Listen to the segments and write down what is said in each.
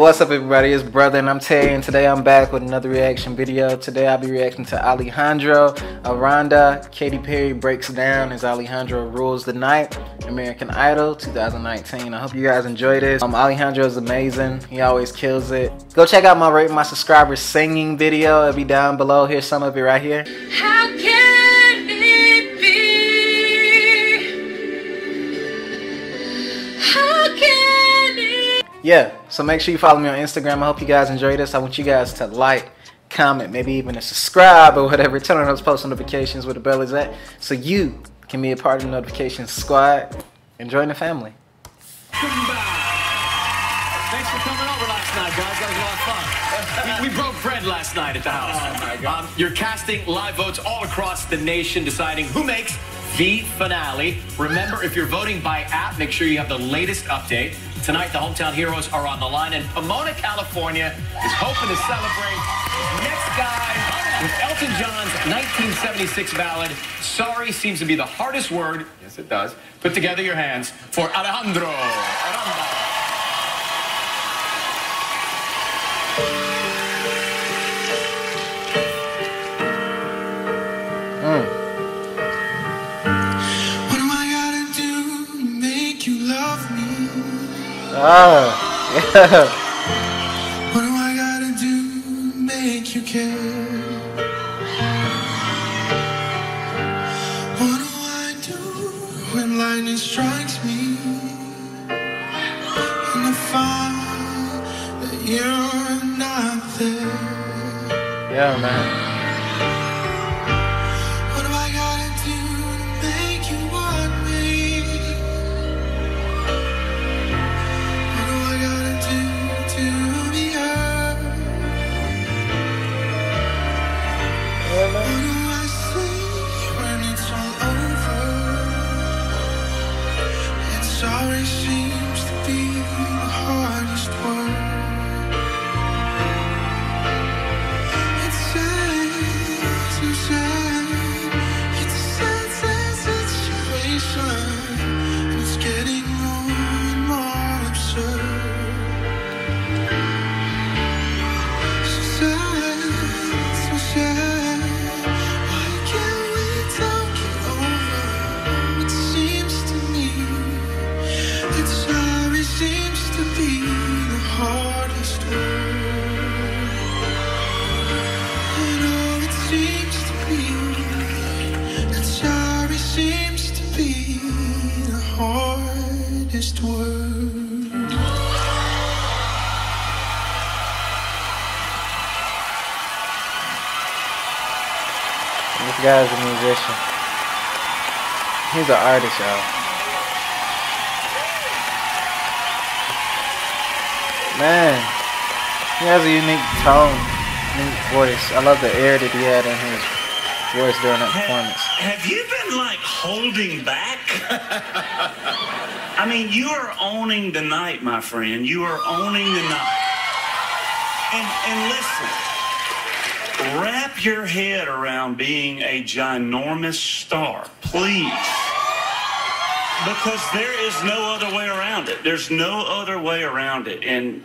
What's up everybody, it's Brother and I'm Terry, and today I'm back with another reaction video. Today I'll be reacting to Alejandro Aranda, Katy Perry Breaks Down as Alejandro Rules the Night, American Idol 2019. I hope you guys enjoy this. Alejandro is amazing, he always kills it. Go check out my Rate My Subscribers singing video, it'll be down below. Here's some of it right here. How can it be? How can it? Yeah. So make sure you follow me on Instagram. I hope you guys enjoy this. I want you guys to like, comment, maybe even a subscribe or whatever. Turn on those post notifications where the bell is at so you can be a part of the notification squad and join the family. Thanks for coming over last night, guys. That was a lot of fun. We broke bread last night at the house. Oh, my God. You're casting live votes all across the nation, deciding who makes the finale. Remember, if you're voting by app, make sure you have the latest update. Tonight, the hometown heroes are on the line, and Pomona, California is hoping to celebrate next guy with Elton John's 1976 ballad, Sorry Seems to Be the Hardest Word. Yes, it does. Put together your hands for Alejandro Aranda. Oh, yeah. What do I gotta do to make you care? What do I do when lightning strikes me? And I find that you're not there. Yeah, man. Sorry seems to be the hardest word. It's sad situation. It's getting more and more absurd. So sad. This guy's a musician. He's an artist, y'all. Man, he has a unique tone, unique voice. I love the air that he had in his voice during that performance. Have you been, like, holding back? I mean, you are owning the night, my friend. You are owning the night. And listen. Wrap your head around being a ginormous star, please. Because there is no other way around it. There's no other way around it. And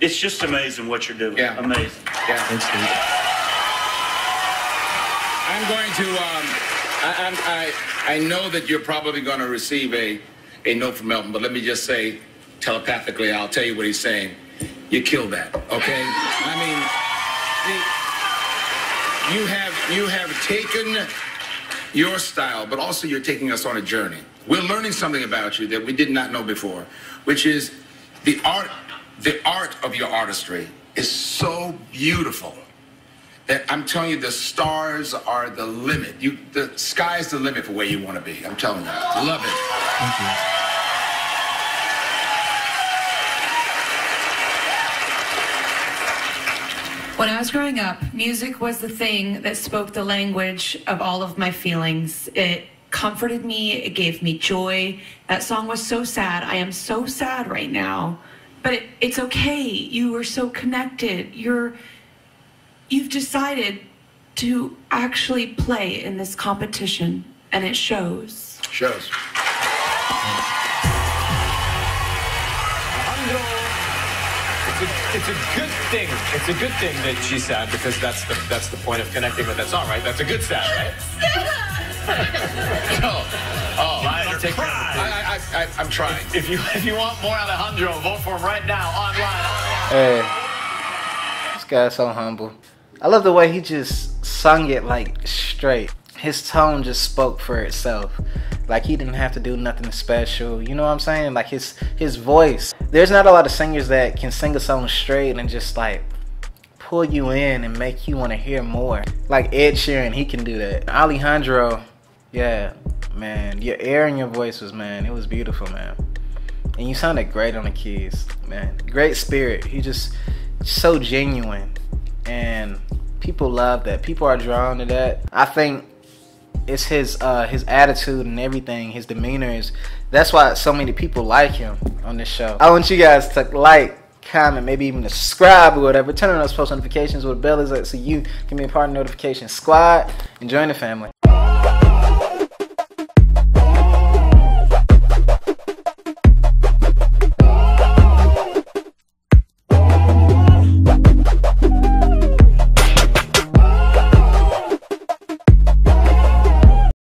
it's just amazing what you're doing. Yeah. Amazing. Yeah. Thanks, dude. I'm going to, I know that you're probably going to receive a note from Elton, but let me just say telepathically, I'll tell you what he's saying. You killed that, okay? I mean... You have taken your style, but also you're taking us on a journey. We're learning something about you that we did not know before, which is the art of your artistry is so beautiful that I'm telling you the stars are the limit. The sky's the limit for where you want to be. I'm telling you. I love it. Thank you. When I was growing up, music was the thing that spoke the language of all of my feelings. It comforted me, it gave me joy. That song was so sad. I am so sad right now. But it's okay. You are so connected. You've decided to actually play in this competition, and it shows. Shows. it's a good thing. It's a good thing that she's sad, because that's the point of connecting with that song, right? That's a good sad, right? I'm trying. If you want more Alejandro, vote for him right now online. Hey, this guy's so humble. I love the way he just sung it like straight. His tone just spoke for itself. Like, he didn't have to do nothing special. You know what I'm saying? Like, his voice. There's not a lot of singers that can sing a song straight and just, like, pull you in and make you want to hear more. Like Ed Sheeran, he can do that. Alejandro, yeah, man. Your air in your voice was, man, it was beautiful, man. And you sounded great on the keys, man. Great spirit. He just so genuine. And people love that. People are drawn to that. I think it's his attitude and everything, his demeanor is, that's why so many people like him on this show. I want you guys to like, comment, maybe even subscribe or whatever. Turn on those post notifications with bells so you can be a part of the notification squad and join the family.